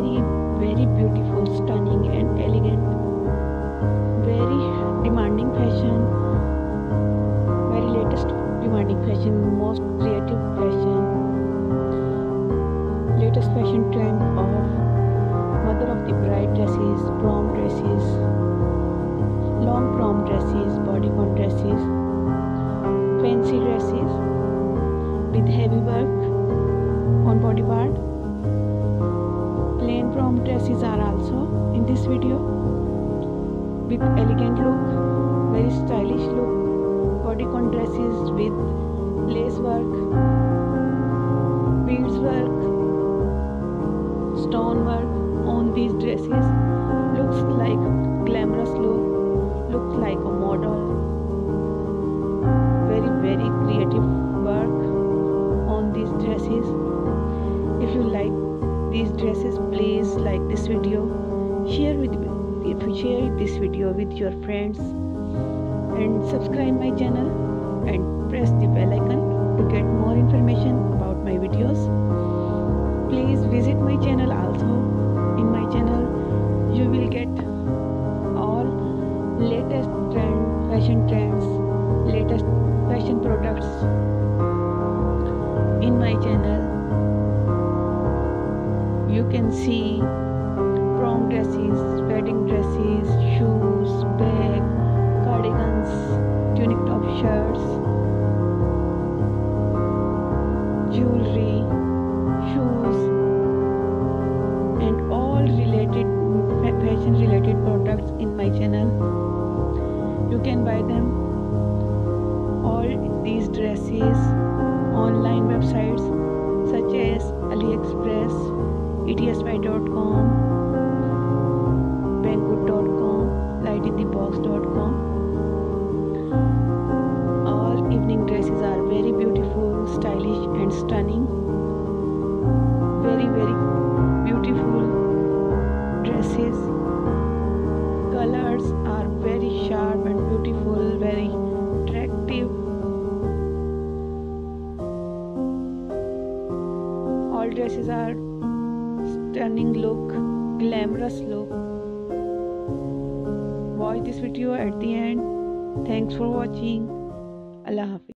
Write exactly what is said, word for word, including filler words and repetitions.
very, very beautiful, stunning and elegant, very demanding fashion, very latest demanding fashion, most creative fashion, latest fashion trend of mother of the bride dresses, prom dresses, long prom dresses, bodycon dresses, fancy dresses with heavy work on body part. Plain prom dresses are also in this video with elegant look, very stylish look. Bodycon dresses with lace work, beads work, stone work on these dresses. Looks like glamorous look, looks like a model. Very very creative work on these dresses. If you like these dresses, please like this video, share with if you share this video with your friends, and subscribe my channel and press the bell icon to get more information about my videos. Please visit my channel also. In my channel you will get all latest trend fashion trends, latest fashion products in my channel. You can see prom dresses, wedding dresses, shoes, bag, cardigans, tunic top shirts, jewelry, shoes, and all related fashion related products in my channel. You can buy them, all these dresses, online websites such as AliExpress, E T S buy dot com, Banggood dot com, light in the box dot com. All evening dresses are very beautiful, stylish and stunning. Very very beautiful dresses. Colors are very sharp and beautiful, very attractive. All dresses are stunning look, glamorous look. Watch this video at the end. Thanks for watching. Allah Hafiz.